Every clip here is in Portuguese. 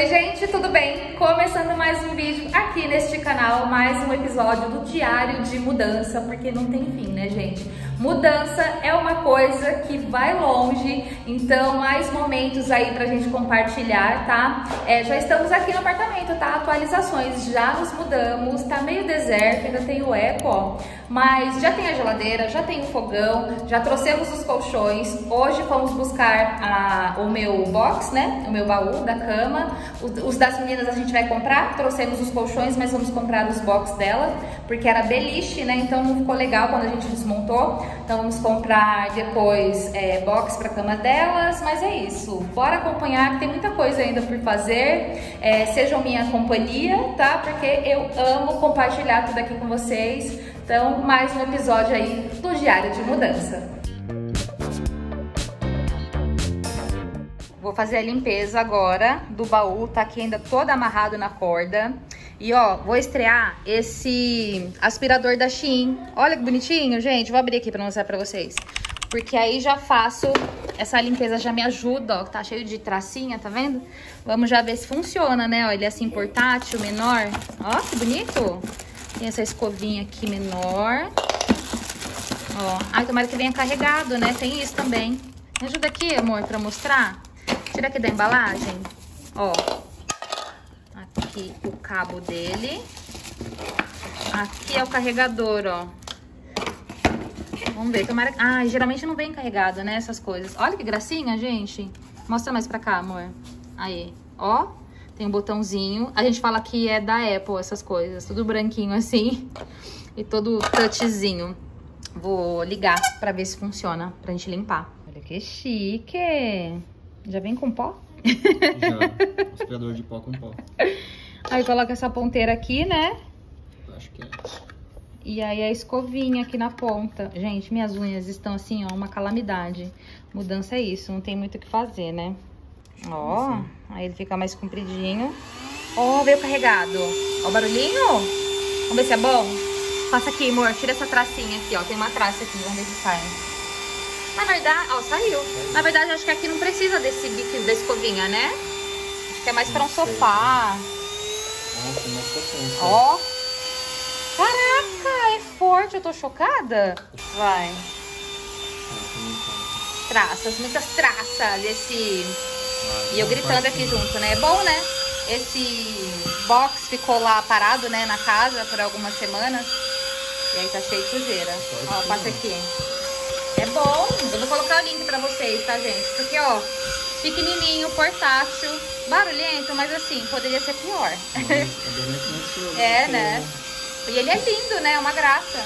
Oi gente, tudo bem? Começando mais um vídeo aqui neste canal, mais um episódio do Diário de Mudança, porque não tem fim, né gente? Mudança é uma coisa que vai longe, então mais momentos aí pra gente compartilhar, tá? Já estamos aqui no apartamento, tá? Atualizações, já nos mudamos, tá meio deserto, ainda tem o eco, ó. Mas já tem a geladeira, já tem o fogão, já trouxemos os colchões, hoje fomos buscar o meu box, né? O meu baú da cama. Os das meninas a gente vai comprar, trouxemos os colchões, mas vamos comprar os box dela, porque era beliche, né? Então não ficou legal quando a gente desmontou. Então vamos comprar depois box pra cama delas, mas é isso. Bora acompanhar, que tem muita coisa ainda por fazer. Sejam minha companhia, tá? Porque eu amo compartilhar tudo aqui com vocês. Então, mais um episódio aí do Diário de Mudança. Vou fazer a limpeza agora do baú, tá aqui ainda todo amarrado na corda. E ó, vou estrear esse aspirador da Shein. Olha que bonitinho, gente. Vou abrir aqui pra mostrar pra vocês. Porque aí já faço, essa limpeza já me ajuda, ó. Tá cheio de tracinha, tá vendo? Vamos já ver se funciona, né? Ó, ele é assim portátil, menor. Ó, que bonito. Tem essa escovinha aqui menor. Ó, ai, tomara que venha carregado, né? Tem isso também. Me ajuda aqui, amor, pra mostrar. Tira aqui da embalagem, ó, aqui o cabo dele, aqui é o carregador, ó, vamos ver, tomara que... Ah, geralmente não vem carregado, né, essas coisas. Olha que gracinha, gente, mostra mais pra cá, amor, aí, ó, tem um botãozinho, a gente fala que é da Apple essas coisas, tudo branquinho assim e todo touchzinho. Vou ligar pra ver se funciona, pra gente limpar. Olha que chique! Já vem com pó? Já, aspirador de pó com pó. Aí coloca essa ponteira aqui, né? Acho que é. E aí a escovinha aqui na ponta. Gente, minhas unhas estão assim, ó, uma calamidade. Mudança é isso, não tem muito o que fazer, né? Ó, assim. Aí ele fica mais compridinho. Ó, veio carregado. Ó o barulhinho. Vamos ver se é bom? Passa aqui, amor, tira essa tracinha aqui, ó. Tem uma traça aqui, vamos ver se sai. Na verdade, ó, saiu. Na verdade, acho que aqui não precisa desse bico da escovinha, né? Acho que é mais pra um sofá. Nossa, não sei. Ó. Caraca, é forte. Eu tô chocada. Vai. Traças, muitas traças. Esse... E eu gritando aqui junto, né? É bom, né? Esse box ficou lá parado, né? Na casa por algumas semanas. E aí tá cheio de sujeira. Ó, passa aqui. É bom, eu vou colocar o link pra vocês, tá, gente? Porque, ó, pequenininho, portátil, barulhento, mas assim, poderia ser pior. Nossa, é, né? E ele é lindo, né? É uma graça.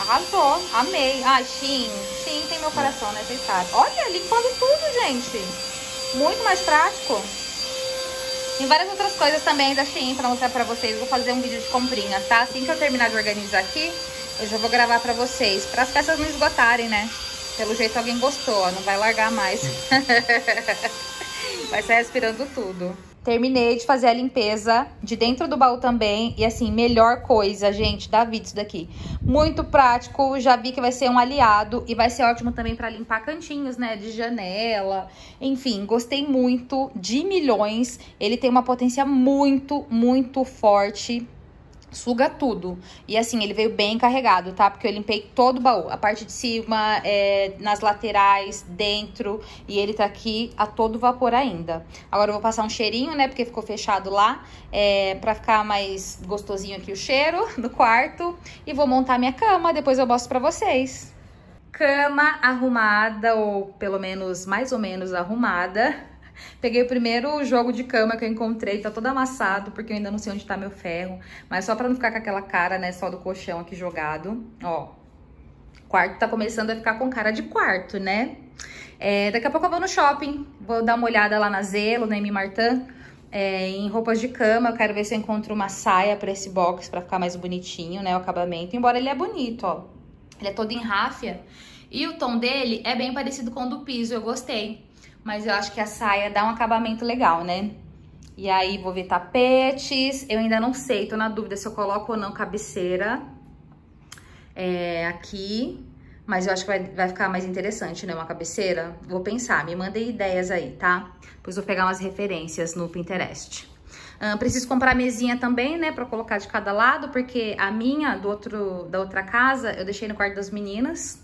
Arrasou, amei. Ah, Shein tem meu coração, né? Vocês sabem. Olha, limpando tudo, gente. Muito mais prático. Tem várias outras coisas também da Shein pra mostrar pra vocês. Vou fazer um vídeo de comprinhas, tá? Assim que eu terminar de organizar aqui, eu já vou gravar pra vocês, para as peças não esgotarem, né? Pelo jeito alguém gostou, ó, não vai largar mais. Vai sair aspirando tudo. Terminei de fazer a limpeza de dentro do baú também. E assim, melhor coisa, gente, da vida isso daqui. Muito prático, já vi que vai ser um aliado. E vai ser ótimo também pra limpar cantinhos, né? De janela. Enfim, gostei muito, de milhões. Ele tem uma potência muito, muito forte. Suga tudo. E assim, ele veio bem carregado, tá? Porque eu limpei todo o baú. A parte de cima, nas laterais, dentro. E ele tá aqui a todo vapor ainda. Agora eu vou passar um cheirinho, né? Porque ficou fechado lá. Pra ficar mais gostosinho aqui o cheiro do quarto. E vou montar minha cama. Depois eu mostro pra vocês. Cama arrumada, ou pelo menos, mais ou menos arrumada. Peguei o primeiro jogo de cama que eu encontrei, tá todo amassado, porque eu ainda não sei onde tá meu ferro. Mas só pra não ficar com aquela cara, né, só do colchão aqui jogado, ó. Quarto tá começando a ficar com cara de quarto, né? Daqui a pouco eu vou no shopping, vou dar uma olhada lá na Zelo, na Mimartã, em roupas de cama. Eu quero ver se eu encontro uma saia pra esse box, pra ficar mais bonitinho, né, o acabamento. Embora ele é bonito, ó. Ele é todo em ráfia. E o tom dele é bem parecido com o do piso, eu gostei. Mas eu acho que a saia dá um acabamento legal, né? E aí, vou ver tapetes. Eu ainda não sei, tô na dúvida se eu coloco ou não cabeceira. Aqui. Mas eu acho que vai ficar mais interessante, né? Uma cabeceira. Vou pensar, me mandem ideias aí, tá? Depois vou pegar umas referências no Pinterest. Preciso comprar a mesinha também, né? Pra colocar de cada lado, porque a minha da outra casa eu deixei no quarto das meninas.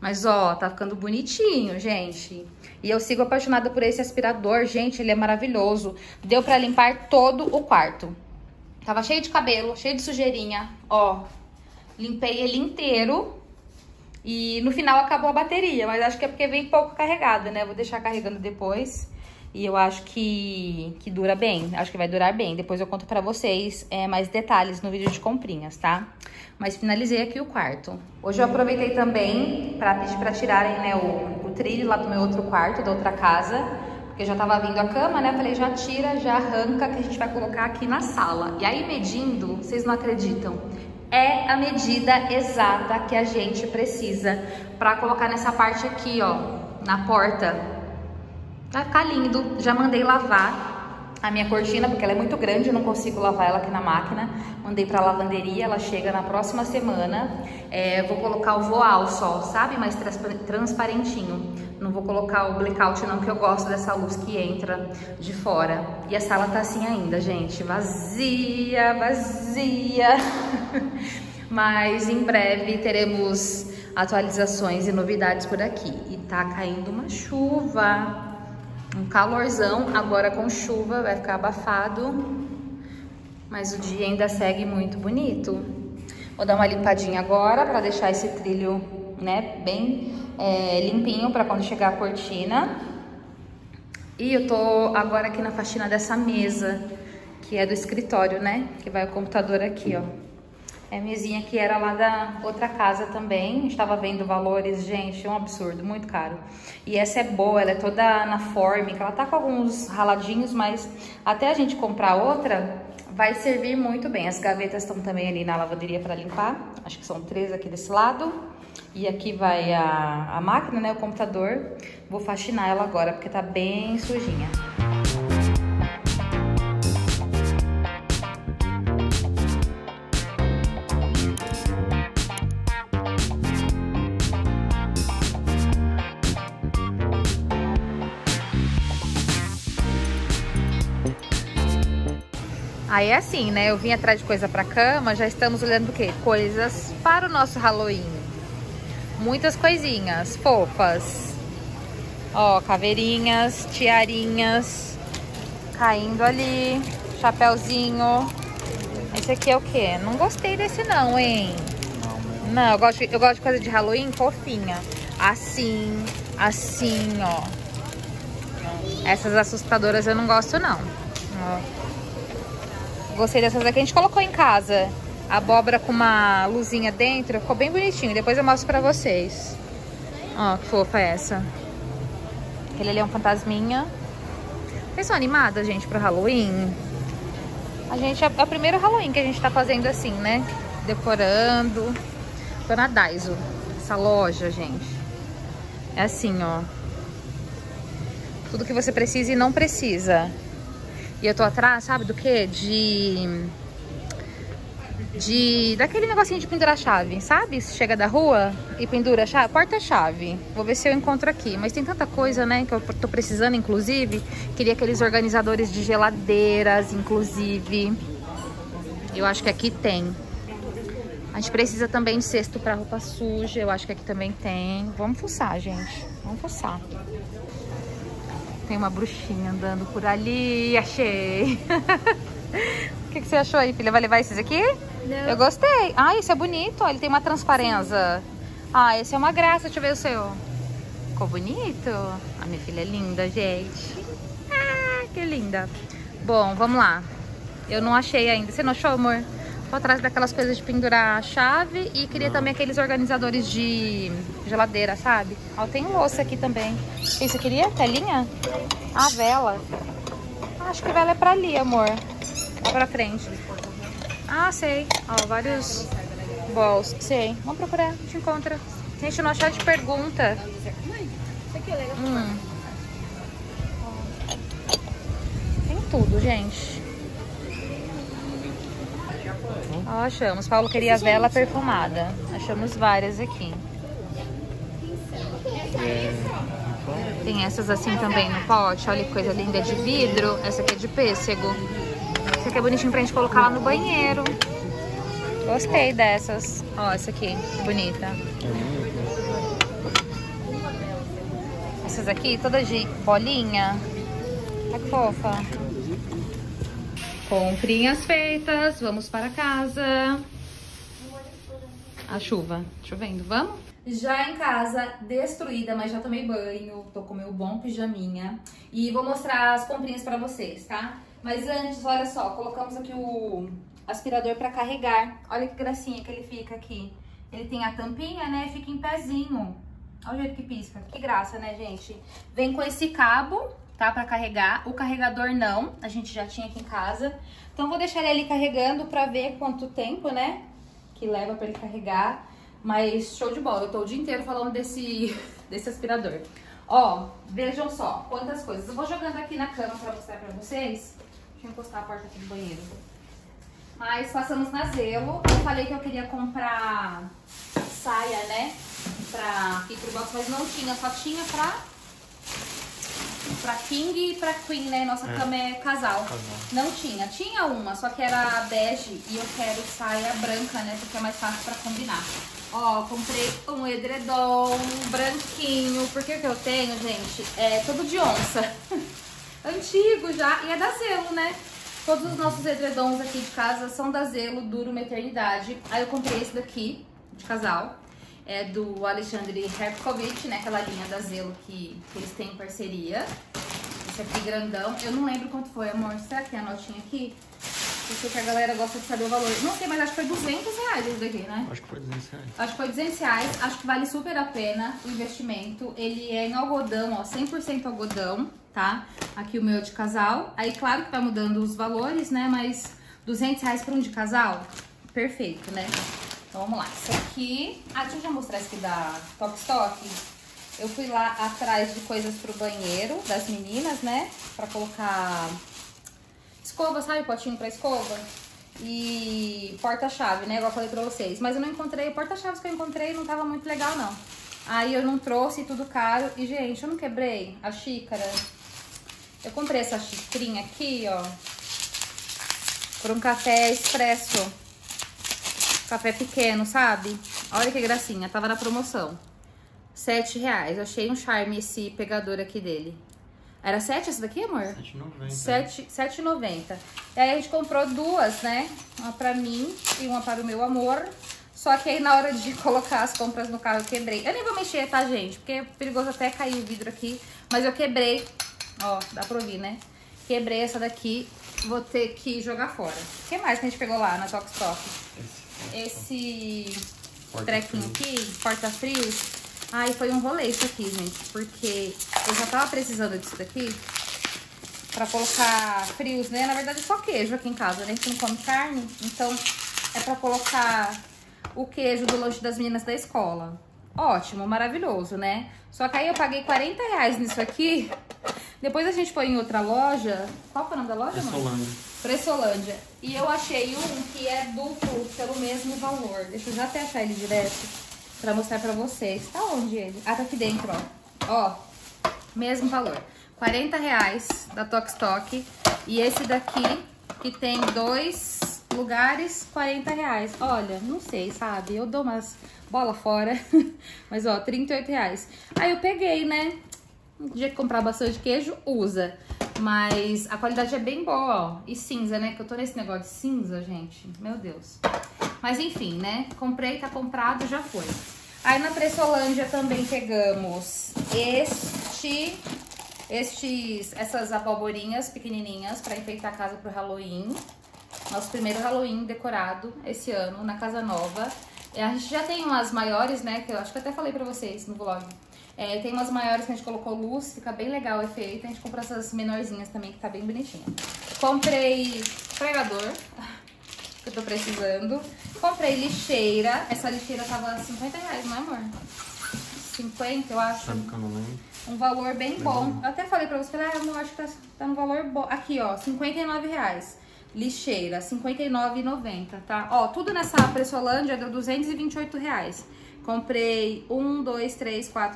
Mas, ó, tá ficando bonitinho, gente. E eu sigo apaixonada por esse aspirador, gente. Ele é maravilhoso. Deu pra limpar todo o quarto. Tava cheio de cabelo, cheio de sujeirinha, ó. Limpei ele inteiro. E no final acabou a bateria, mas acho que é porque vem pouco carregada, né? Vou deixar carregando depois. E eu acho que dura bem, acho que vai durar bem. Depois eu conto pra vocês mais detalhes no vídeo de comprinhas, tá? Mas finalizei aqui o quarto. Hoje eu aproveitei também pra pedir pra tirarem, né, o trilho lá do meu outro quarto, da outra casa. Porque já tava vindo a cama, né? Falei, já tira, já arranca, que a gente vai colocar aqui na sala. E aí medindo, vocês não acreditam, é a medida exata que a gente precisa pra colocar nessa parte aqui, ó, na porta. Vai ficar lindo. Já mandei lavar a minha cortina, porque ela é muito grande, eu não consigo lavar ela aqui na máquina. Mandei pra lavanderia, ela chega na próxima semana. Vou colocar o voal só, sabe? Mais transparentinho. Não vou colocar o blackout não, que eu gosto dessa luz que entra de fora. E a sala tá assim ainda, gente. Vazia, vazia. Mas em breve teremos atualizações e novidades por aqui. E tá caindo uma chuva. Um calorzão, agora com chuva, vai ficar abafado, mas o dia ainda segue muito bonito. Vou dar uma limpadinha agora para deixar esse trilho, né, bem limpinho para quando chegar a cortina. E eu tô agora aqui na faxina dessa mesa, que é do escritório, né, que vai o computador aqui, ó. É a mesinha que era lá da outra casa também. A gente tava vendo valores, gente, é um absurdo, muito caro. E essa é boa, ela é toda na fórmica, ela tá com alguns raladinhos, mas até a gente comprar outra, vai servir muito bem. As gavetas estão também ali na lavanderia pra limpar. Acho que são 3 aqui desse lado. E aqui vai a máquina, né, o computador. Vou faxinar ela agora, porque tá bem sujinha. Aí é assim, né? Eu vim atrás de coisa pra cama, já estamos olhando o quê? Coisas para o nosso Halloween. Muitas coisinhas fofas. Ó, caveirinhas, tiarinhas, caindo ali, chapéuzinho. Esse aqui é o quê? Não gostei desse não, hein? Não, eu gosto de coisa de Halloween fofinha. Assim, assim, ó. Essas assustadoras eu não gosto não. Ó. Gostei dessas daqui, a gente colocou em casa. Abóbora com uma luzinha dentro, ficou bem bonitinho. Depois eu mostro pra vocês. Ó, que fofa é essa. Aquele ali é um fantasminha. Vocês são animadas, gente, pro Halloween? A gente, é o primeiro Halloween que a gente tá fazendo assim, né? Decorando. Tô na Daiso, essa loja, gente. É assim, ó. Tudo que você precisa e não precisa. E eu tô atrás, sabe do quê? Daquele negocinho de pendurar a chave, sabe? Se chega da rua e pendura a chave, porta-chave. Vou ver se eu encontro aqui. Mas tem tanta coisa, né? Que eu tô precisando, inclusive. Queria aqueles organizadores de geladeiras, inclusive. Eu acho que aqui tem. A gente precisa também de cesto pra roupa suja. Eu acho que aqui também tem. Vamos fuçar, gente. Vamos fuçar. Tem uma bruxinha andando por ali, achei. O que você achou aí, filha? Vai levar esses aqui? Não. Eu gostei. Ah, esse é bonito, ó, ele tem uma transparência. Ah, esse é uma graça, deixa eu ver o seu. Ficou bonito. A minha filha é linda, gente. Ah, que linda. Bom, vamos lá. Eu não achei ainda. Você não achou, amor? Vou atrás daquelas coisas de pendurar a chave e queria também aqueles organizadores de geladeira, sabe? Ó, tem louça aqui também. Você queria? Telinha? Ah, vela. Acho que vela é pra ali, amor. Lá pra frente. Ah, sei. Ó, vários bols. Sei. Vamos procurar, a gente encontra. Se a gente não achar, a gente pergunta. Tem tudo, gente. Ó, achamos. Paulo queria vela perfumada. Achamos várias aqui. Tem essas assim também no pote. Olha que coisa linda, de vidro. Essa aqui é de pêssego. Essa aqui é bonitinho pra gente colocar lá no banheiro. Gostei dessas. Ó, essa aqui, bonita. Essas aqui, todas de bolinha. Olha que fofa. Comprinhas feitas, vamos para casa. A chuva, chovendo, vamos? Já em casa, destruída, mas já tomei banho, tô com meu bom pijaminha. E vou mostrar as comprinhas pra vocês, tá? Mas antes, olha só, colocamos aqui o aspirador pra carregar. Olha que gracinha que ele fica aqui. Ele tem a tampinha, né? Fica em pezinho. Olha o jeito que pisca. Que graça, né, gente? Vem com esse cabo, tá? Pra carregar. O carregador não, a gente já tinha aqui em casa. Então vou deixar ele ali carregando pra ver quanto tempo, né? Que leva pra ele carregar. Mas show de bola, eu tô o dia inteiro falando desse aspirador. Ó, vejam só quantas coisas. Eu vou jogando aqui na cama pra mostrar pra vocês. Deixa eu encostar a porta aqui do banheiro. Mas passamos na Zelo. Eu falei que eu queria comprar saia, né? Pra ir pro box, mas não tinha. Só tinha pra King e pra Queen, né? Nossa cama é casal. Não tinha. Tinha uma, só que era bege e eu quero saia branca, né? Porque é mais fácil pra combinar. Ó, comprei um edredom branquinho, porque o que eu tenho, gente, é todo de onça. Antigo já, e é da Zelo, né? Todos os nossos edredons aqui de casa são da Zelo, duro uma eternidade. Aí eu comprei esse daqui, de casal. É do Alexandre Hercovitch, né? Aquela linha da Zelo que eles têm em parceria. Esse aqui grandão. Eu não lembro quanto foi, amor. Será que tem a notinha aqui? Eu sei que a galera gosta de saber o valor. Não sei, mas acho que foi R$200 esse daqui, né? Acho que foi R$200. Acho que foi R$200. Acho que vale super a pena o investimento. Ele é em algodão, ó. 100% algodão, tá? Aqui o meu é de casal. Aí, claro que tá mudando os valores, né? Mas R$200 por um de casal? Perfeito, né? Então, vamos lá. Isso aqui... Ah, deixa eu já mostrar esse aqui da Tok&Stok. Eu fui lá atrás de coisas pro banheiro das meninas, né? Pra colocar... escova, sabe? Potinho pra escova. E porta-chave, né? Igual eu falei pra vocês. Mas eu não encontrei. Porta-chaves que eu encontrei não tava muito legal, não. Aí eu não trouxe, tudo caro. E, gente, eu não quebrei a xícara. Eu comprei essa xicrinha aqui, ó. Por um café expresso. Café pequeno, sabe? Olha que gracinha. Tava na promoção. R$7. Eu achei um charme esse pegador aqui dele. Era 7 essa daqui, amor? R$7,90. E aí a gente comprou duas, né? Uma pra mim e uma para o meu amor. Só que aí na hora de colocar as compras no carro eu quebrei. Eu nem vou mexer, tá, gente? Porque é perigoso até cair o vidro aqui. Mas eu quebrei. Ó, dá pra ouvir, né? Quebrei essa daqui. Vou ter que jogar fora. O que mais que a gente pegou lá na Tok&Stok? Esse trequinho aqui, porta-frios. Ai, foi um rolê isso aqui, gente, porque eu já tava precisando disso daqui pra colocar frios, né? Na verdade, só queijo aqui em casa, né? A gente não come carne, então é pra colocar o queijo do lanche das meninas da escola. Ótimo, maravilhoso, né? Só que aí eu paguei R$40 nisso aqui, depois a gente foi em outra loja. Qual foi o nome da loja, mano? Preçolândia. E eu achei um que é duplo pelo mesmo valor. Deixa eu já até achar ele direto. Pra mostrar pra vocês. Tá onde ele? Ah, tá aqui dentro, ó. Ó, mesmo valor. R$40 da Tok&Stok. E esse daqui, que tem dois lugares, R$40. Olha, não sei, sabe? Eu dou umas bola fora. Mas, ó, R$38. Aí eu peguei, né? Um dia que comprar bastante queijo, usa. Mas a qualidade é bem boa, ó. E cinza, né? Que eu tô nesse negócio de cinza, gente. Meu Deus. Mas enfim, né? Comprei, tá comprado, já foi. Aí na Preçolândia também pegamos essas abobrinhas pequenininhas pra enfeitar a casa pro Halloween. Nosso primeiro Halloween decorado esse ano, na casa nova. A gente já tem umas maiores, né? Que eu acho que eu até falei pra vocês no vlog. Tem umas maiores que a gente colocou luz, fica bem legal o efeito. A gente comprou essas menorzinhas também, que tá bem bonitinha. Comprei pregador, que eu tô precisando. Comprei lixeira. Essa lixeira tava R$50, não é, amor? 50, eu acho. Sabe que eu não lembro. Um valor bem bom. Eu até falei pra você, ah, eu acho que tá um valor bom. Aqui, ó, R$59. Lixeira, R$59,90, tá? Ó, tudo nessa Preçolândia deu R$228. Comprei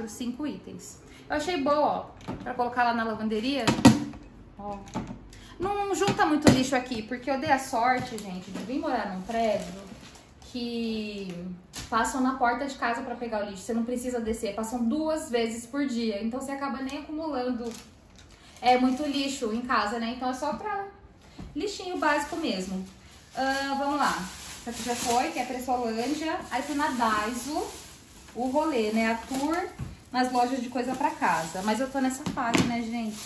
5 itens. Eu achei boa, ó, pra colocar lá na lavanderia. Ó. Não junta muito lixo aqui, porque eu dei a sorte, gente, de vir morar num prédio que passam na porta de casa pra pegar o lixo. Você não precisa descer, passam 2 vezes por dia. Então você acaba nem acumulando muito lixo em casa, né? Então é só pra lixinho básico mesmo. Vamos lá. Essa aqui já foi, que é a Preçolândia. Aí tem na Daiso o rolê, né? A tour nas lojas de coisa pra casa. Mas eu tô nessa fase, né, gente?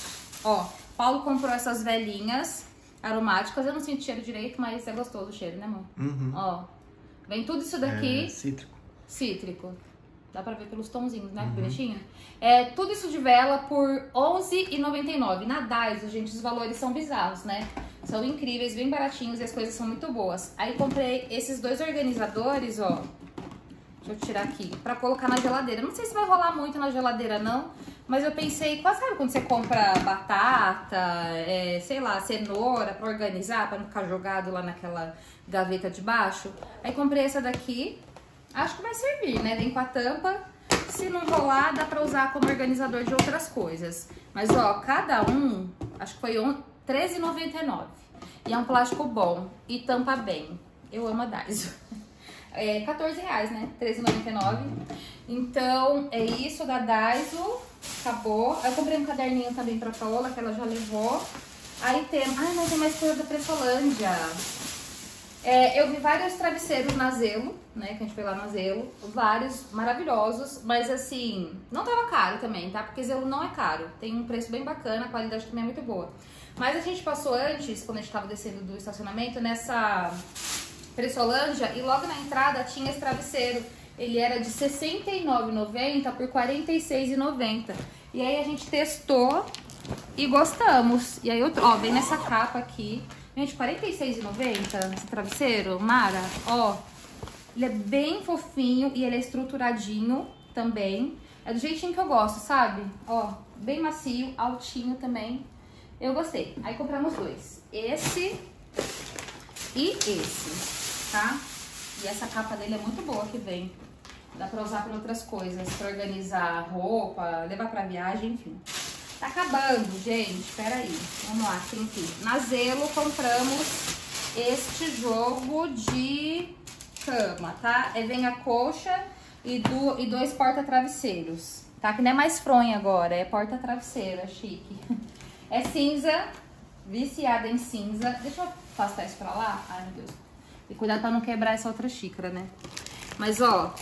Ó, Paulo comprou essas velhinhas aromáticas. Eu não sinto cheiro direito, mas é gostoso o cheiro, né, amor? Uhum. Ó, vem tudo isso daqui. É, cítrico. Cítrico. Dá pra ver pelos tonzinhos, né? Uhum. Bonitinho. É, tudo isso de vela por R$11,99. Na Daiso, gente, os valores são bizarros, né? São incríveis, bem baratinhos e as coisas são muito boas. Aí comprei esses 2 organizadores, ó. Deixa eu tirar aqui. Pra colocar na geladeira. Não sei se vai rolar muito na geladeira, não. Mas eu pensei, quase sabe quando você compra batata, sei lá, cenoura pra organizar, pra não ficar jogado lá naquela gaveta de baixo? Aí comprei essa daqui. Acho que vai servir, né? Vem com a tampa. Se não rolar, dá pra usar como organizador de outras coisas. Mas, ó, cada um, acho que foi R$13,99. E é um plástico bom e tampa bem. Eu amo a Daiso. É R$14, né? R$13,99. Então, é isso da Daiso. Acabou. Eu comprei um caderninho também pra Paola, que ela já levou. Aí tem... Ai, mas tem mais coisa da Preçolândia. Eu vi vários travesseiros na Zelo, né, que a gente foi lá na Zelo, vários maravilhosos, mas assim, não tava caro também, tá? Porque Zelo não é caro, tem um preço bem bacana, a qualidade também é muito boa. Mas a gente passou antes, quando a gente tava descendo do estacionamento, nessa Preçolândia, e logo na entrada tinha esse travesseiro, ele era de R$69,90 por R$46,90. E aí a gente testou e gostamos, e aí eu, ó, vem nessa capa aqui. Gente, R$46,90 esse travesseiro, Mara, ó, ele é bem fofinho e ele é estruturadinho também, é do jeitinho que eu gosto, sabe? Ó, bem macio, altinho também, eu gostei. Aí compramos 2, esse e esse, tá? E essa capa dele é muito boa que vem, dá pra usar pra outras coisas, pra organizar roupa, levar pra viagem, enfim. Tá acabando, gente. Pera aí. Vamos lá, tem aqui. Na Zelo compramos este jogo de cama, tá? Vem a colcha e 2 porta-travesseiros, tá? Que não é mais fronha agora, é porta-travesseiro, é chique. É cinza, viciada em cinza. Deixa eu passar isso pra lá. Ai, meu Deus. E cuidado pra não quebrar essa outra xícara, né? Mas, ó,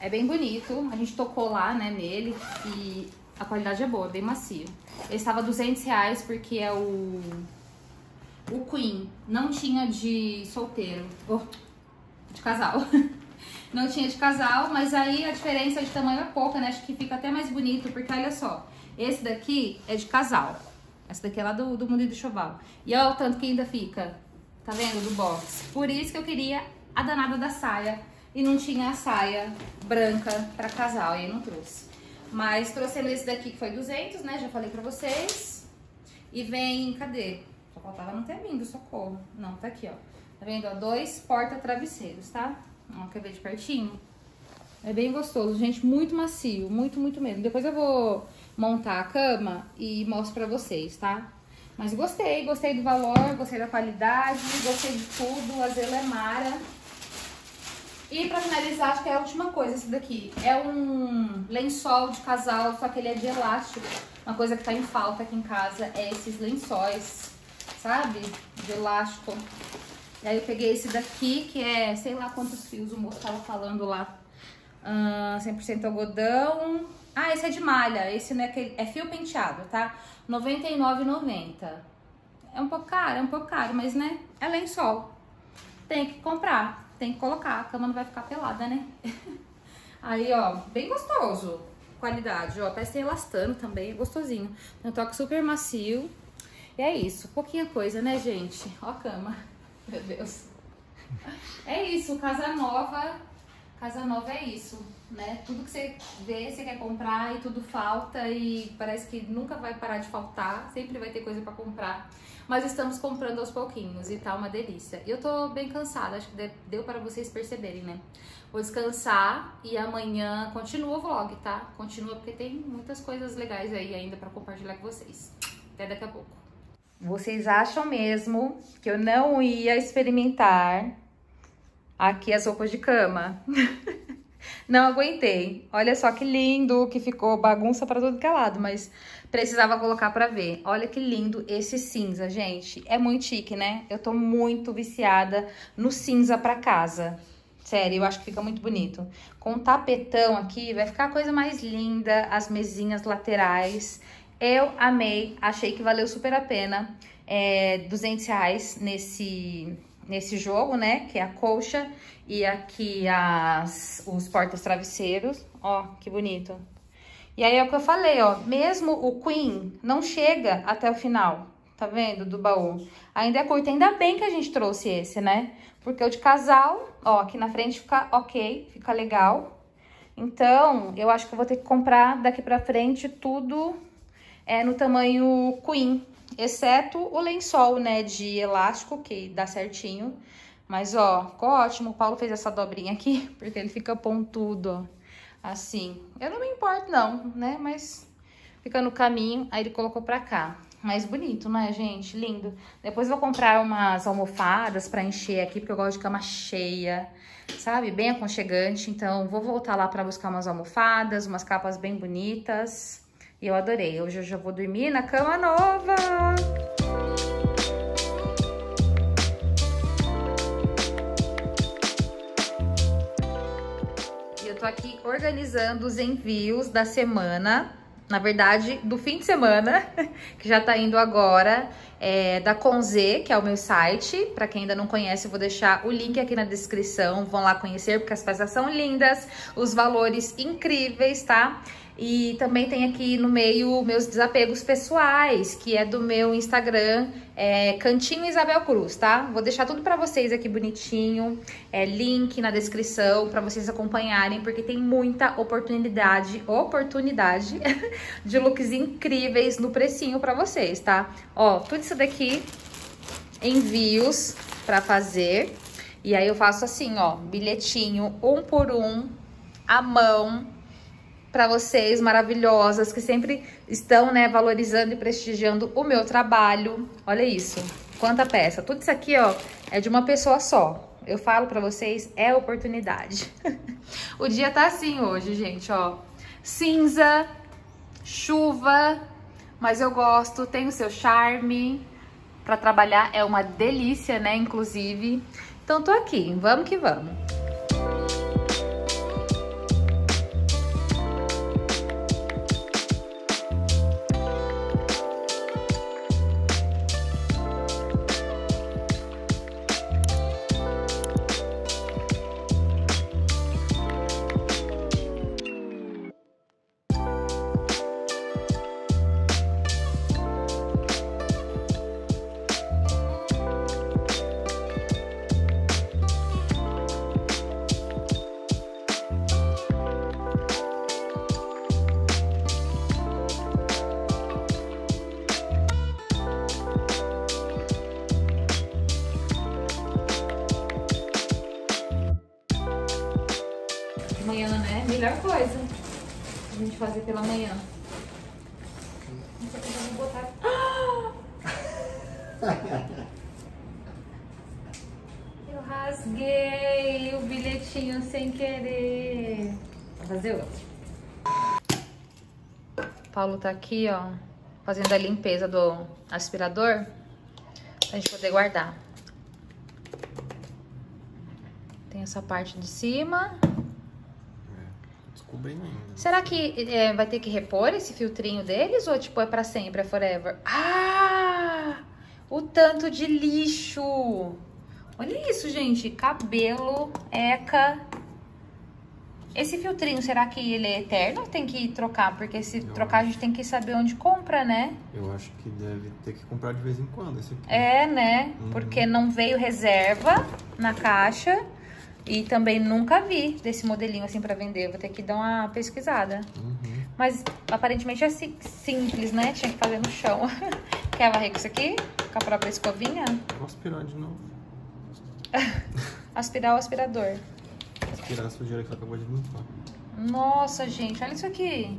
é bem bonito. A gente tocou lá, né, nele e... A qualidade é boa, bem macio. Ele estava R$200 porque é o Queen. Não tinha de solteiro. Oh, de casal. Não tinha de casal, mas aí a diferença de tamanho é pouca, né? Acho que fica até mais bonito, porque olha só. Esse daqui é de casal. Esse daqui é lá do Mundo do Choval. E olha o tanto que ainda fica. Tá vendo? Do box. Por isso que eu queria a danada da saia. E não tinha a saia branca pra casal. E aí não trouxe. Mas trouxemos esse daqui que foi 200, né? Já falei pra vocês. E vem, cadê? Só faltava não ter vindo, socorro. Não, tá aqui, ó. Tá vendo? Ó, 2 porta-travesseiros, tá? Ó, quer ver de pertinho? É bem gostoso, gente. Muito macio. Muito, muito mesmo. Depois eu vou montar a cama e mostro pra vocês, tá? Mas gostei. Gostei do valor, gostei da qualidade, gostei de tudo. A Zelo é mara. E pra finalizar, acho que é a última coisa esse daqui. É um lençol de casal, só que ele é de elástico. Uma coisa que tá em falta aqui em casa é esses lençóis, sabe? De elástico. E aí eu peguei esse daqui, que é sei lá quantos fios o moço tava falando lá. 100% algodão. Ah, esse é de malha. Esse não é aquele, é fio penteado, tá? R$99,90. É um pouco caro, mas né? É lençol. Tem que comprar. Tem que colocar, a cama não vai ficar pelada, né? Aí, ó, bem gostoso. Qualidade, ó, parece que tem elastano também, é gostosinho. Tem um toque super macio. E é isso, pouquinha coisa, né, gente? Ó a cama, meu Deus. É isso, casa nova. Casa nova é isso, né? Tudo que você vê, você quer comprar e tudo falta e parece que nunca vai parar de faltar, sempre vai ter coisa pra comprar. Mas estamos comprando aos pouquinhos e tá uma delícia. Eu tô bem cansada, acho que deu para vocês perceberem, né? Vou descansar e amanhã continua o vlog, tá? Continua porque tem muitas coisas legais aí ainda pra compartilhar com vocês. Até daqui a pouco. Vocês acham mesmo que eu não ia experimentar aqui as roupas de cama? Não aguentei. Olha só que lindo que ficou, bagunça pra todo que é lado, mas precisava colocar pra ver. Olha que lindo esse cinza, gente. É muito chique, né? Eu tô muito viciada no cinza pra casa. Sério, eu acho que fica muito bonito. Com um tapetão aqui, vai ficar a coisa mais linda, as mesinhas laterais. Eu amei, achei que valeu super a pena. É, R$200 nesse jogo, né, que é a colcha e aqui os portas-travesseiros, ó, que bonito. E aí é o que eu falei, ó, mesmo o Queen não chega até o final, tá vendo, do baú. Ainda é curto, ainda bem que a gente trouxe esse, né, porque o de casal, ó, aqui na frente fica ok, fica legal. Então, eu acho que eu vou ter que comprar daqui pra frente tudo no tamanho Queen. Exceto o lençol, né, de elástico, que dá certinho. Mas, ó, ficou ótimo. O Paulo fez essa dobrinha aqui, porque ele fica pontudo, ó. Assim. Eu não me importo, não, né? Mas fica no caminho, aí ele colocou pra cá. Mas bonito, né, gente? Lindo. Depois eu vou comprar umas almofadas pra encher aqui, porque eu gosto de cama cheia, sabe? Bem aconchegante. Então, vou voltar lá pra buscar umas almofadas, umas capas bem bonitas. E eu adorei. Hoje eu já vou dormir na cama nova. E eu tô aqui organizando os envios da semana. Na verdade, do fim de semana, que já tá indo agora. Da Conze, que é o meu site. Pra quem ainda não conhece, eu vou deixar o link aqui na descrição. Vão lá conhecer, porque as peças são lindas, os valores incríveis, tá? E também tem aqui no meio meus desapegos pessoais, que é do meu Instagram, Cantinho Isabel Cruz, tá? Vou deixar tudo pra vocês aqui bonitinho, link na descrição pra vocês acompanharem, porque tem muita oportunidade de looks incríveis no precinho pra vocês, tá? Ó, tudo isso daqui, envios pra fazer, e aí eu faço assim, ó, bilhetinho um por um, à mão, para vocês maravilhosas que sempre estão, né, valorizando e prestigiando o meu trabalho. Olha isso, quanta peça. Tudo isso aqui, ó, é de uma pessoa só. Eu falo para vocês, é oportunidade. O dia tá assim hoje, gente, ó. Cinza, chuva, mas eu gosto, tem o seu charme. Para trabalhar é uma delícia, né, inclusive. Então tô aqui, vamos que vamos. Melhor coisa a gente fazer pela manhã. Vamos botar... Eu rasguei o bilhetinho sem querer. Vou fazer outro. Paulo tá aqui, ó, fazendo a limpeza do aspirador pra gente poder guardar. Tem essa parte de cima. Será que vai ter que repor esse filtrinho deles? Ou tipo, é pra sempre, é forever? Ah! O tanto de lixo! Olha isso, gente! Cabelo, eca... Esse filtrinho, será que ele é eterno ou tem que trocar? Porque se trocar, a gente tem que saber onde compra, né? Eu acho que deve ter que comprar de vez em quando esse aqui. É, né? Porque não veio reserva na caixa. E também nunca vi desse modelinho assim pra vender. Eu vou ter que dar uma pesquisada. Uhum. Mas aparentemente é simples, né? Tinha que fazer no chão. Quer varrer com isso aqui? Com a própria escovinha? Vou aspirar de novo. Aspirar o aspirador. Aspirar a sujeira que ela acabou de limpar. Nossa, gente, olha isso aqui.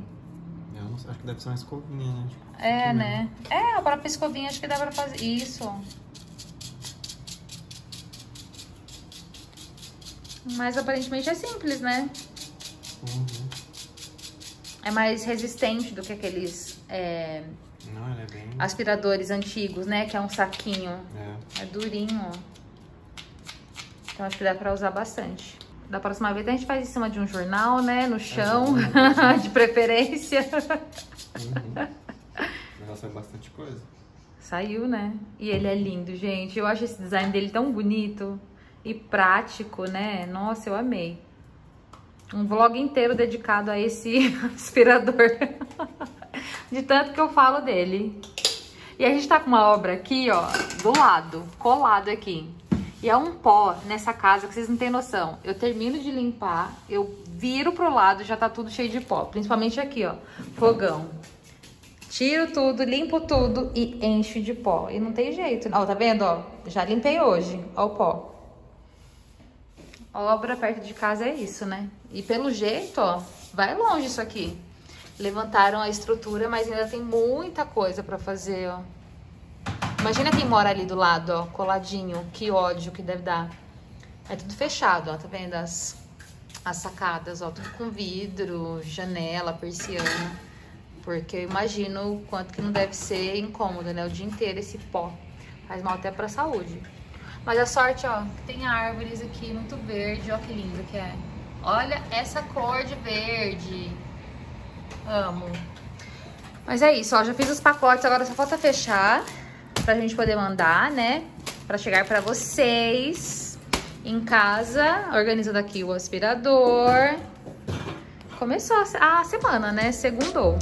Eu não sei, acho que deve ser uma escovinha, né? É, né? Mesmo. É, a própria escovinha acho que dá pra fazer. Isso. Mas aparentemente é simples, né? Uhum. É mais resistente do que aqueles não, ele é bem... aspiradores antigos, né? Que é um saquinho. É durinho. Então acho que dá pra usar bastante. Da próxima vez a gente faz em cima de um jornal, né? No chão, de preferência. Uhum. Mas saiu bastante coisa. Saiu, né? E ele é lindo, gente. Eu acho esse design dele tão bonito. E prático, né? Nossa, eu amei. Um vlog inteiro dedicado a esse aspirador. De tanto que eu falo dele. E a gente tá com uma obra aqui, ó, do lado, colado aqui. E é um pó nessa casa que vocês não têm noção. Eu termino de limpar, eu viro pro lado, já tá tudo cheio de pó. Principalmente aqui, ó, fogão. Tiro tudo, limpo tudo e encho de pó. E não tem jeito. Ó, tá vendo, ó? Já limpei hoje, ó o pó. Obra perto de casa é isso, né? E pelo jeito, ó, vai longe isso aqui. Levantaram a estrutura, mas ainda tem muita coisa pra fazer, ó. Imagina quem mora ali do lado, ó, coladinho. Que ódio que deve dar. É tudo fechado, ó, tá vendo? As sacadas, ó, tudo com vidro, janela, persiana. Porque eu imagino o quanto que não deve ser incômodo, né? O dia inteiro esse pó. Faz mal até pra saúde. Mas a sorte, ó, tem árvores aqui, muito verde, ó que lindo que é. Olha essa cor de verde. Amo. Mas é isso, ó, já fiz os pacotes, agora só falta fechar pra gente poder mandar, né? Pra chegar pra vocês em casa, organizando aqui o aspirador. Começou a semana, né? Segundou.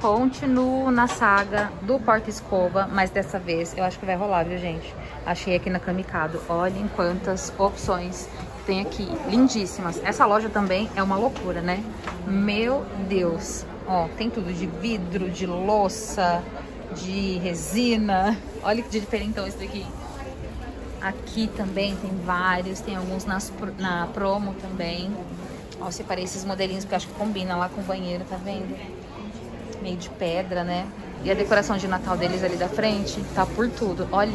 Continuo na saga do porta-escova, mas dessa vez eu acho que vai rolar, viu, gente? Achei aqui na Camicado. Olhem quantas opções tem aqui. Lindíssimas. Essa loja também é uma loucura, né? Meu Deus. Ó, tem tudo de vidro, de louça, de resina. Olha que diferentão isso daqui. Aqui também tem vários. Tem alguns na promo também. Ó, separei esses modelinhos porque acho que combina lá com o banheiro, tá vendo? Meio de pedra, né? E a decoração de Natal deles ali da frente tá por tudo. Olha.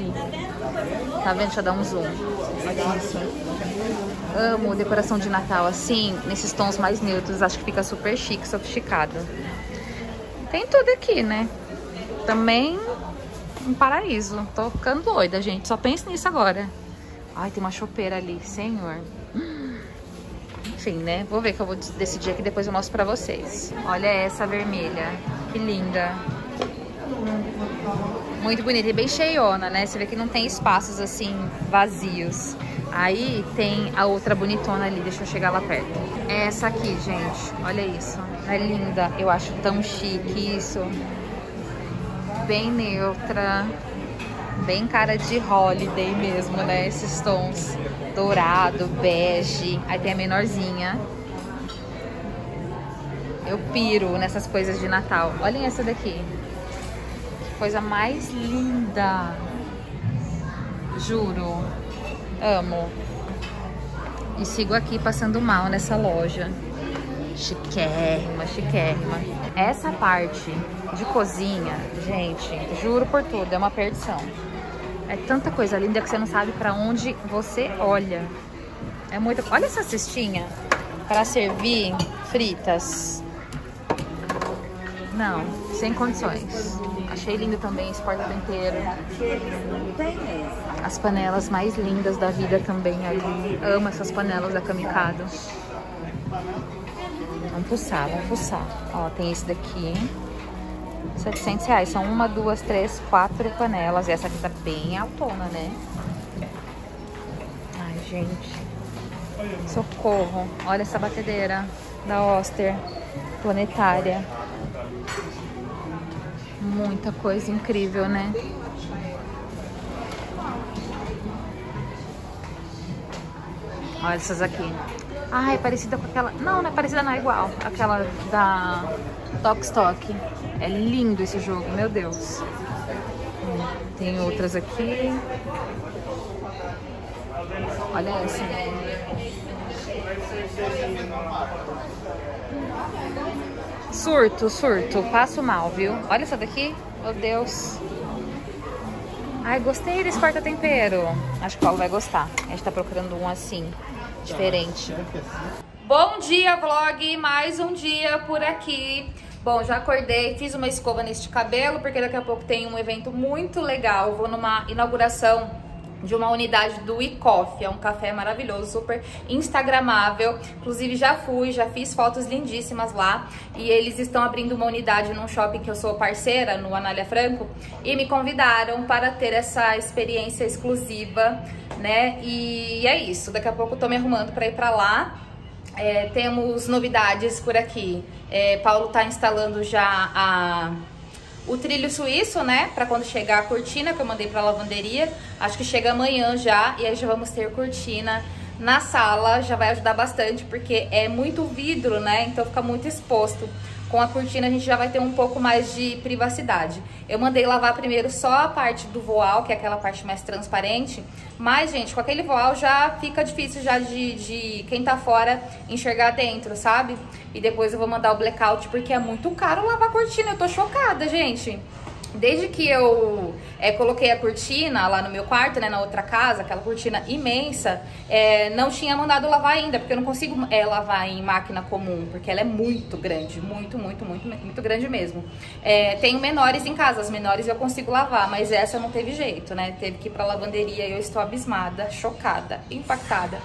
Tá vendo? Deixa eu dar um zoom. Olha isso. Amo decoração de Natal assim, nesses tons mais neutros. Acho que fica super chique, sofisticado. Tem tudo aqui, né? Também um paraíso. Tô ficando doida, gente. Só pense nisso agora. Ai, tem uma chopeira ali. Senhor. Enfim, né? Vou ver que eu vou decidir aqui, depois eu mostro pra vocês. Olha essa vermelha. Que linda. Muito bonita e bem cheiona, né? Você vê que não tem espaços, assim, vazios. Aí tem a outra bonitona ali. Deixa eu chegar lá perto. É essa aqui, gente. Olha isso. É linda. Eu acho tão chique isso. Bem neutra. Bem cara de holiday mesmo, né? Esses tons dourado, bege. Aí tem a menorzinha. Eu piro nessas coisas de Natal. Olhem essa daqui. Que coisa mais linda. Juro. Amo. E sigo aqui passando mal nessa loja. Chiquérrima, chiquérrima. Essa parte de cozinha, gente, juro por tudo, é uma perdição. É tanta coisa linda que você não sabe pra onde você olha. É muito... Olha essa cestinha pra servir fritas. Não, sem condições. Achei lindo também esse porta-venteiro. As panelas mais lindas da vida também ali. Amo essas panelas da Camicado. Vamos fuçar, vamos fuçar. Ó, tem esse daqui. R$700. São 1, 2, 3, 4 panelas. Essa aqui tá bem altona, né? Ai, gente. Socorro. Olha essa batedeira da Oster. Planetária. Muita coisa incrível, né? Olha essas aqui. Ah, é parecida com aquela... Não, não é parecida não, é igual. Aquela da Tok&Stok. É lindo esse jogo, meu Deus. Tem outras aqui. Olha essa. Surto, surto. Passo mal, viu? Olha essa daqui. Meu Deus. Ai, gostei desse corta-tempero. Acho que o Paulo vai gostar. A gente tá procurando um assim, diferente. Bom dia, vlog. Mais um dia por aqui. Bom, já acordei, fiz uma escova neste cabelo, porque daqui a pouco tem um evento muito legal. Vou numa inauguração de uma unidade do WE COFFEE, é um café maravilhoso, super instagramável. Inclusive já fui, já fiz fotos lindíssimas lá. E eles estão abrindo uma unidade num shopping que eu sou parceira, no Anália Franco. E me convidaram para ter essa experiência exclusiva, né? E é isso, daqui a pouco eu tô me arrumando para ir para lá. Temos novidades por aqui. Paulo tá instalando já o trilho suíço, né? Pra quando chegar a cortina, que eu mandei pra lavanderia. Acho que chega amanhã já. E aí já vamos ter cortina na sala. Já vai ajudar bastante, porque é muito vidro, né? Então fica muito exposto. Com a cortina a gente já vai ter um pouco mais de privacidade. Eu mandei lavar primeiro só a parte do voal, que é aquela parte mais transparente. Mas, gente, com aquele voal já fica difícil já de quem tá fora enxergar dentro, sabe? E depois eu vou mandar o blackout, porque é muito caro lavar a cortina. Eu tô chocada, gente. Desde que eu coloquei a cortina lá no meu quarto, né, na outra casa, aquela cortina imensa, não tinha mandado lavar ainda, porque eu não consigo lavar em máquina comum, porque ela é muito grande, muito grande mesmo. Tenho menores em casa, as menores eu consigo lavar, mas essa não teve jeito, né, teve que ir pra lavanderia e eu estou abismada, chocada, impactada.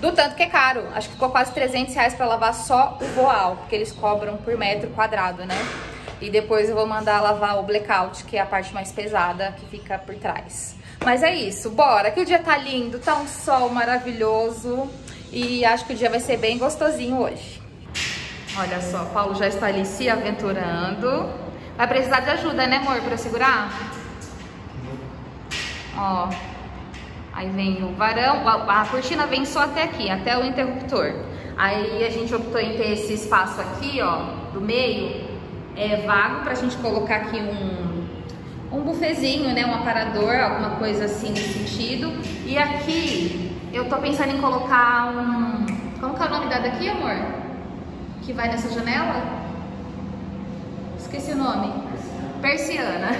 Do tanto que é caro, acho que ficou quase R$300 pra lavar só o voal, porque eles cobram por metro quadrado, né. E depois eu vou mandar lavar o blackout, que é a parte mais pesada, que fica por trás. Mas é isso, bora, que o dia tá lindo, tá um sol maravilhoso. E acho que o dia vai ser bem gostosinho hoje. Olha só, Paulo já está ali se aventurando. Vai precisar de ajuda, né, amor, pra eu segurar? Ó, aí vem o varão, a cortina vem só até aqui, até o interruptor. Aí a gente optou em ter esse espaço aqui, ó, do meio... vago pra gente colocar aqui um bufezinho, né? Um aparador, alguma coisa assim nesse sentido. E aqui eu tô pensando em colocar um... Como que é o nome daqui, amor? Que vai nessa janela? Esqueci o nome. Persiana.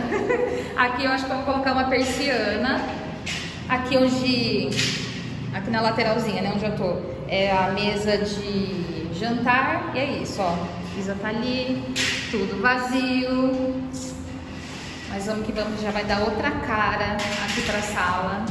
Aqui eu acho que eu vou colocar uma persiana. Aqui onde... Aqui na lateralzinha, né? Onde eu tô. É a mesa de jantar. E é isso, ó. Isa tá ali... Tudo vazio, mas vamos que vamos, já vai dar outra cara aqui pra sala.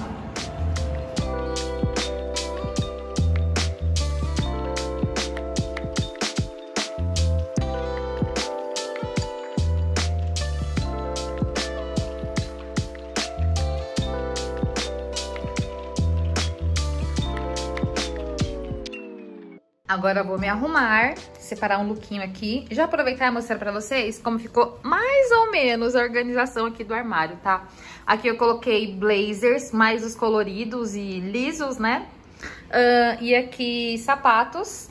Agora eu vou me arrumar, separar um lookinho aqui. Já aproveitar e mostrar pra vocês como ficou mais ou menos a organização aqui do armário, tá? Aqui eu coloquei blazers, mais os coloridos e lisos, né? E aqui sapatos.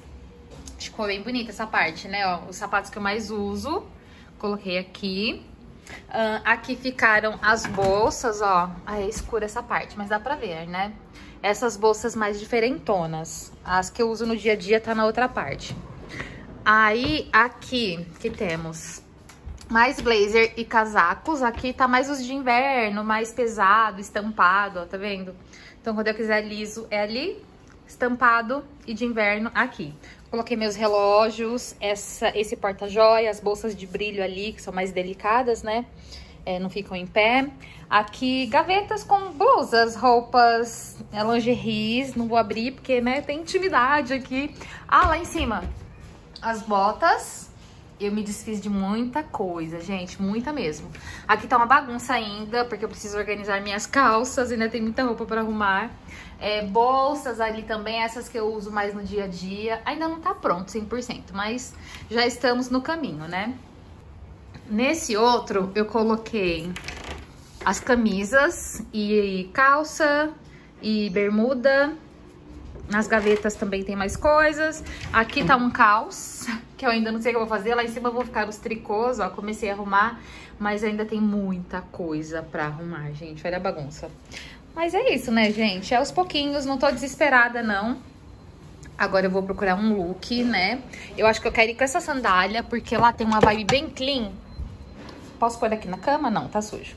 Ficou bem bonita essa parte, né? Ó, os sapatos que eu mais uso, coloquei aqui. Aqui ficaram as bolsas, ó. Aí é escura essa parte, mas dá pra ver, né? Essas bolsas mais diferentonas. As que eu uso no dia a dia tá na outra parte. Aí, aqui que temos mais blazer e casacos. Aqui tá mais os de inverno, mais pesado, estampado, ó, tá vendo? Então, quando eu quiser liso, é ali, estampado e de inverno aqui. Coloquei meus relógios, esse porta-joia, as bolsas de brilho ali, que são mais delicadas, né? Não ficam em pé. Aqui, gavetas com blusas, roupas, lingeries. Não vou abrir porque, né, tem intimidade aqui. Ah, lá em cima, as botas. Eu me desfiz de muita coisa, gente, muita mesmo. Aqui tá uma bagunça ainda, porque eu preciso organizar minhas calças. Ainda tem muita roupa pra arrumar. Bolsas ali também, essas que eu uso mais no dia a dia. Ainda não tá pronto 100%, mas já estamos no caminho, né? Nesse outro, eu coloquei as camisas e calça e bermuda Nas gavetas também tem mais coisas. Aqui tá um caos, que eu ainda não sei o que eu vou fazer. Lá em cima eu vou ficar os tricôs, ó. Comecei a arrumar, mas ainda tem muita coisa pra arrumar, gente. Olha a bagunça. Mas é isso, né, gente? É aos pouquinhos, não tô desesperada, não. Agora eu vou procurar um look, né? Eu acho que eu quero ir com essa sandália, porque lá tem uma vibe bem clean. Posso pôr aqui na cama? Não, tá sujo.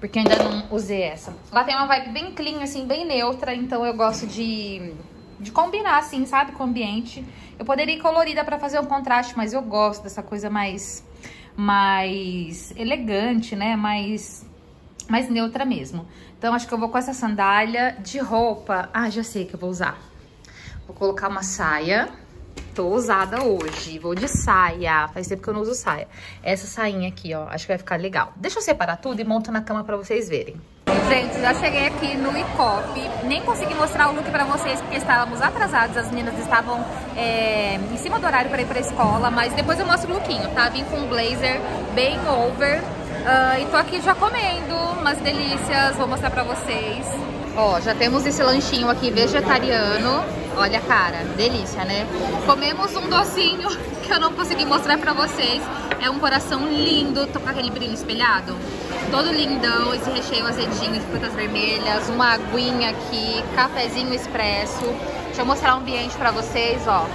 Porque eu ainda não usei essa. Lá tem uma vibe bem clean, assim, bem neutra. Então eu gosto de combinar, assim, sabe? Com o ambiente. Eu poderia ir colorida pra fazer um contraste, mas eu gosto dessa coisa mais elegante, né? Mais neutra mesmo. Então acho que eu vou com essa sandália. De roupa... Ah, já sei que eu vou usar. Vou colocar uma saia. Tô ousada hoje. Vou de saia. Faz tempo que eu não uso saia. Essa sainha aqui, ó. Acho que vai ficar legal. Deixa eu separar tudo e monto na cama pra vocês verem. Gente, já cheguei aqui no WE COFFEE. Nem consegui mostrar o look pra vocês porque estávamos atrasados. As meninas estavam em cima do horário pra ir pra escola. Mas depois eu mostro o lookinho, tá? Vim com um blazer bem over. E tô aqui já comendo umas delícias. Vou mostrar pra vocês. Ó, já temos esse lanchinho aqui vegetariano. Olha, cara, delícia, né? Comemos um docinho que eu não consegui mostrar pra vocês. É um coração lindo, tô com aquele brilho espelhado. Todo lindão, esse recheio azedinho de frutas vermelhas. Uma aguinha aqui, cafezinho expresso. Deixa eu mostrar o ambiente pra vocês, ó.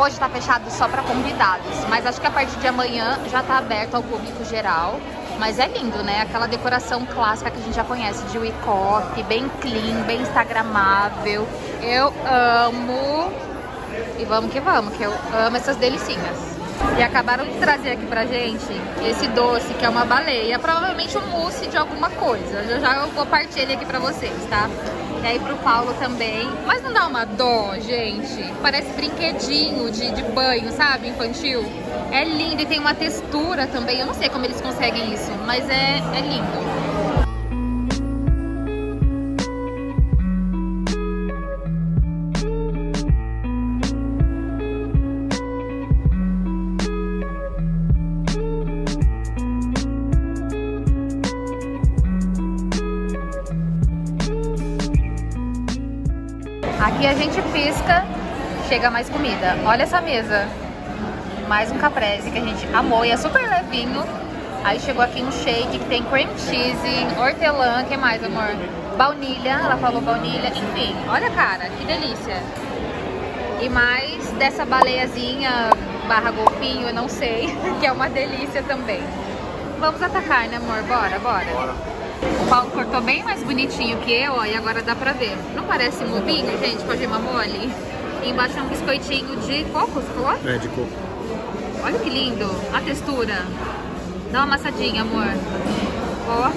Hoje tá fechado só pra convidados, mas acho que a partir de amanhã já tá aberto ao público geral. Mas é lindo, né? Aquela decoração clássica que a gente já conhece de WE COFFEE, bem clean, bem instagramável. Eu amo. E vamos, que eu amo essas delicinhas. E acabaram de trazer aqui pra gente esse doce, que é uma baleia. Provavelmente um mousse de alguma coisa. Já eu vou partir ele aqui pra vocês, tá? E aí pro Paulo também. Mas não dá uma dó, gente? Parece brinquedinho de banho, sabe? Infantil. É lindo e tem uma textura também. Eu não sei como eles conseguem isso, mas é lindo. Aqui a gente pisca, chega mais comida. Olha essa mesa. Mais um caprese que a gente amou e é super levinho. Aí chegou aqui um shake que tem cream cheese, hortelã, que mais, amor? Baunilha, ela falou baunilha. Enfim, olha, cara, que delícia. E mais dessa baleiazinha barra golfinho, eu não sei, que é uma delícia também. Vamos atacar, né, amor? Bora. O Paulo cortou bem mais bonitinho que eu, ó, e agora dá pra ver. Não parece um ovinho, gente, com a gema mole? E embaixo é um biscoitinho de coco, você falou? É, de coco. Olha que lindo, a textura. Dá uma amassadinha, amor. Ó.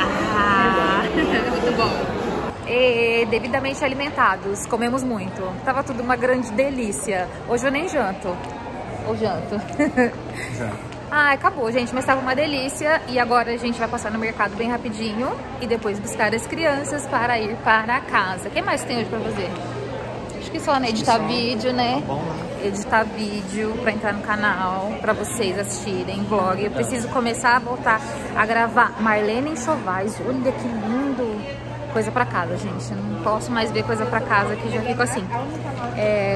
Ah, muito bom. E devidamente alimentados, comemos muito. Tava tudo uma grande delícia. Hoje eu nem janto. Ou janto. Janto. Ah, acabou, gente, mas estava uma delícia. E agora a gente vai passar no mercado bem rapidinho e depois buscar as crianças para ir para casa. O que mais tem hoje para fazer? Acho que só, né? Editar vídeo, né? Tá bom, né? Editar vídeo para entrar no canal, para vocês assistirem vlog. Eu preciso começar a voltar a gravar Marlene em Chovais. Olha que lindo! Coisa para casa, gente. Eu não posso mais ver coisa para casa, que já fico assim.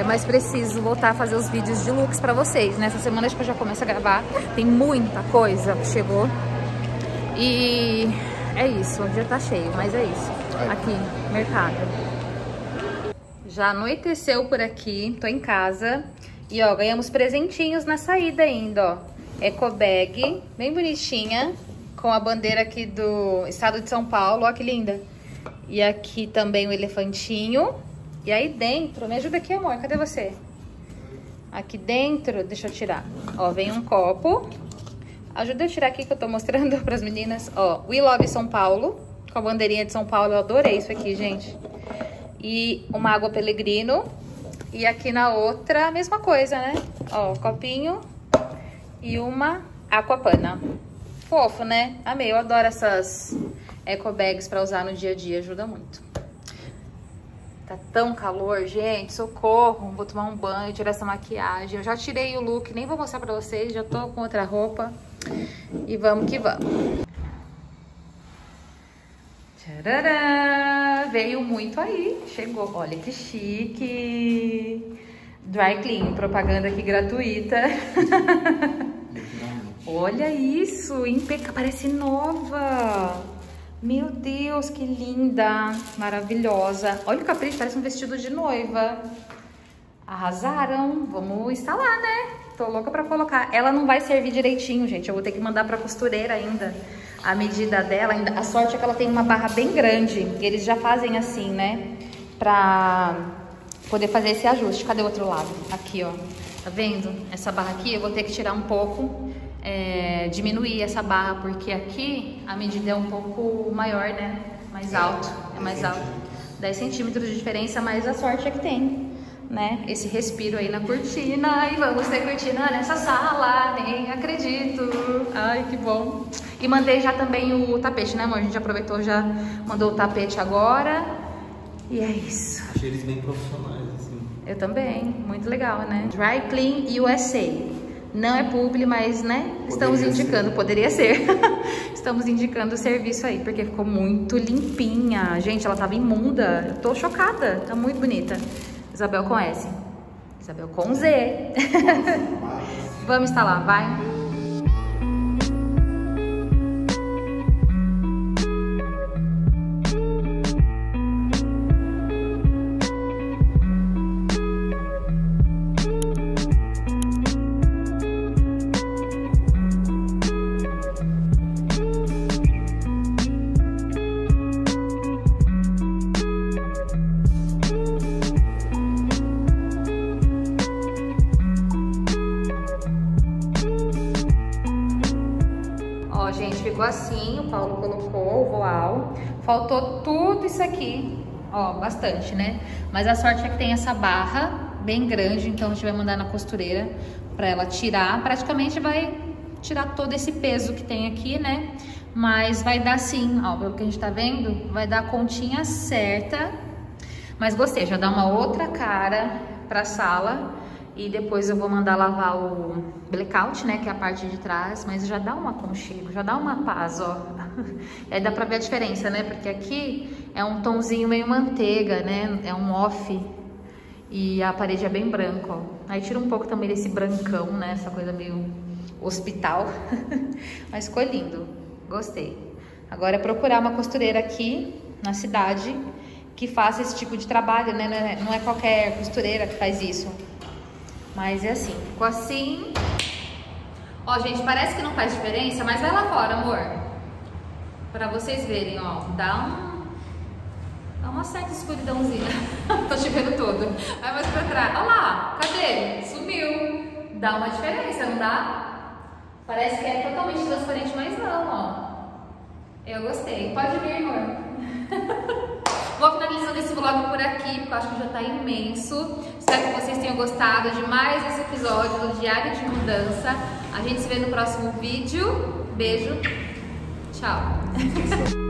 Mas preciso voltar a fazer os vídeos de looks pra vocês, né? Essa semana acho que eu já começo a gravar. Tem muita coisa que chegou. E é isso, o dia tá cheio, mas é isso. Aqui, mercado. Já anoiteceu por aqui, tô em casa. E ó, ganhamos presentinhos na saída ainda, ó. Eco bag, bem bonitinha, com a bandeira aqui do estado de São Paulo, ó que linda. E aqui também o elefantinho. E aí dentro, me ajuda aqui, amor, cadê você? Aqui dentro, deixa eu tirar. Ó, vem um copo. Ajuda eu tirar aqui que eu tô mostrando pras meninas. Ó, We Love São Paulo, com a bandeirinha de São Paulo. Eu adorei isso aqui, gente. E uma água Pellegrino. E aqui na outra, a mesma coisa, né? Ó, copinho. E uma Aquapana. Fofo, né? Amei, eu adoro essas eco bags pra usar no dia a dia, ajuda muito. Tá tão calor, gente, socorro, vou tomar um banho, tirar essa maquiagem. Eu já tirei o look, nem vou mostrar pra vocês, já tô com outra roupa. E vamos que vamos. Tcharará! Veio muito aí, chegou. Olha que chique! Dry Clean, propaganda aqui gratuita. Olha isso, impecável, parece nova. Meu Deus, que linda, maravilhosa. Olha o capricho, parece um vestido de noiva. Arrasaram, vamos instalar, né? Tô louca pra colocar. Ela não vai servir direitinho, gente. Eu vou ter que mandar pra costureira ainda a medida dela. A sorte é que ela tem uma barra bem grande. Eles já fazem assim, né? Pra poder fazer esse ajuste. Cadê o outro lado? Aqui, ó. Tá vendo? Essa barra aqui eu vou ter que tirar um pouco. Diminuir essa barra, porque aqui a medida é um pouco maior, né? Mais alto. É mais alto. 10 centímetros de diferença, mas a sorte é que tem, né? Esse respiro aí na cortina. E vamos ter cortina nessa sala, nem acredito. Ai, que bom. E mandei já também o tapete, né, amor? A gente aproveitou, já mandou o tapete agora. E é isso. Achei eles bem profissionais, assim. Eu também. Muito legal, né? Dry Clean USA. Não é publi, mas, né, estamos indicando. Poderia ser. Estamos indicando o serviço aí, porque ficou muito limpinha. Gente, ela tava imunda. Eu tô chocada. Tá muito bonita. Isabel com S. Isabel com Z. Vamos instalar, vai. Assim, o Paulo colocou o voal. Faltou tudo isso aqui, ó, bastante, né? Mas a sorte é que tem essa barra bem grande, então a gente vai mandar na costureira pra ela tirar. Praticamente vai tirar todo esse peso que tem aqui, né? Mas vai dar sim, ó, pelo que a gente tá vendo, vai dar a continha certa. Mas gostei, já dá uma outra cara pra sala. E depois eu vou mandar lavar o blackout, né, que é a parte de trás, mas já dá um aconchego, já dá uma paz, ó. Aí dá pra ver a diferença, né, porque aqui é um tonzinho meio manteiga, né, é um off, e a parede é bem branca, ó. Aí tira um pouco também desse brancão, né, essa coisa meio hospital, mas ficou lindo, gostei. Agora é procurar uma costureira aqui na cidade que faça esse tipo de trabalho, né, não é qualquer costureira que faz isso. Mas é assim, ficou assim. Ó, gente, parece que não faz diferença, mas vai lá fora, amor. Pra vocês verem, ó, dá uma certa escuridãozinha. Tô te vendo todo. Vai mais pra trás. Ó lá, cadê? Sumiu. Dá uma diferença, não dá? Parece que é totalmente transparente, mas não, ó. Eu gostei. Pode vir, amor. Vou finalizando esse vlog por aqui, porque eu acho que já tá imenso. Espero que vocês tenham gostado de mais esse episódio do Diário de Mudança. A gente se vê no próximo vídeo. Beijo. Tchau.